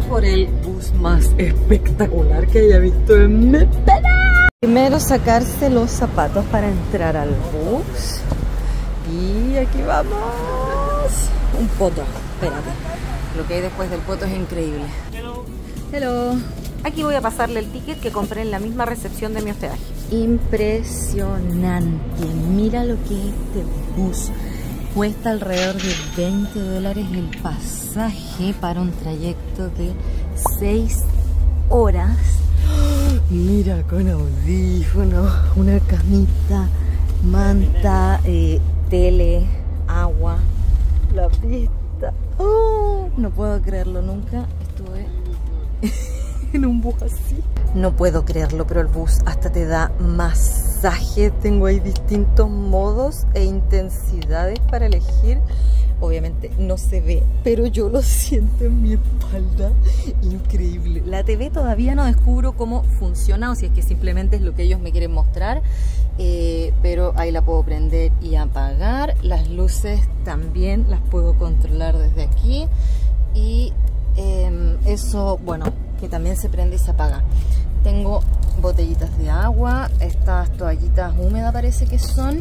tour por el bus más espectacular que haya visto en mi vida. Primero sacarse los zapatos para entrar al bus. Y aquí vamos. Un poto, espérate. Lo que hay después del poto es increíble. Hello. Hello. Aquí voy a pasarle el ticket que compré en la misma recepción de mi hospedaje. Impresionante. Mira lo que es este bus. Cuesta alrededor de $20 el pasaje para un trayecto de 6 horas. Mira, con audífonos, una camita, manta, tele, agua, la pista. Oh, no puedo creerlo, nunca estuve en un bus así. No puedo creerlo, pero el bus hasta te da masaje. Tengo ahí distintos modos e intensidades para elegir. Obviamente no se ve, pero yo lo siento en mi espalda. Increíble. La TV todavía no descubro cómo funciona, o si es que simplemente es lo que ellos me quieren mostrar. Pero ahí la puedo prender y apagar. Las luces también las puedo controlar desde aquí. Y eso, bueno, que también se prende y se apaga. Tengo botellitas de agua, estas toallitas húmedas parece que son,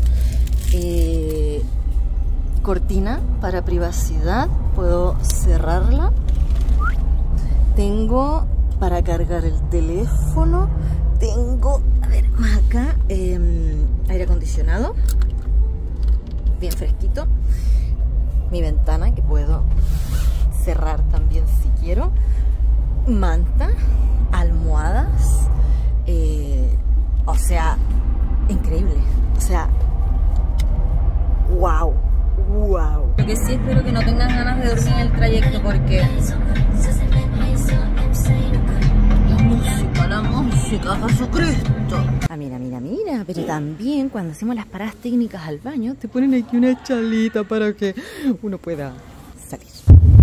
cortina para privacidad, puedo cerrarla. Tengo para cargar el teléfono, tengo, a ver, más acá, aire acondicionado, bien fresquito, mi ventana que puedo cerrar también si quiero, manta, almohadas, o sea, increíble, o sea, wow, wow. Lo que sí espero que no tengas ganas de dormir en el trayecto, porque la música, Jesucristo. Ah, mira, mira, mira, pero también cuando hacemos las paradas técnicas al baño, te ponen aquí una chalita para que uno pueda salir.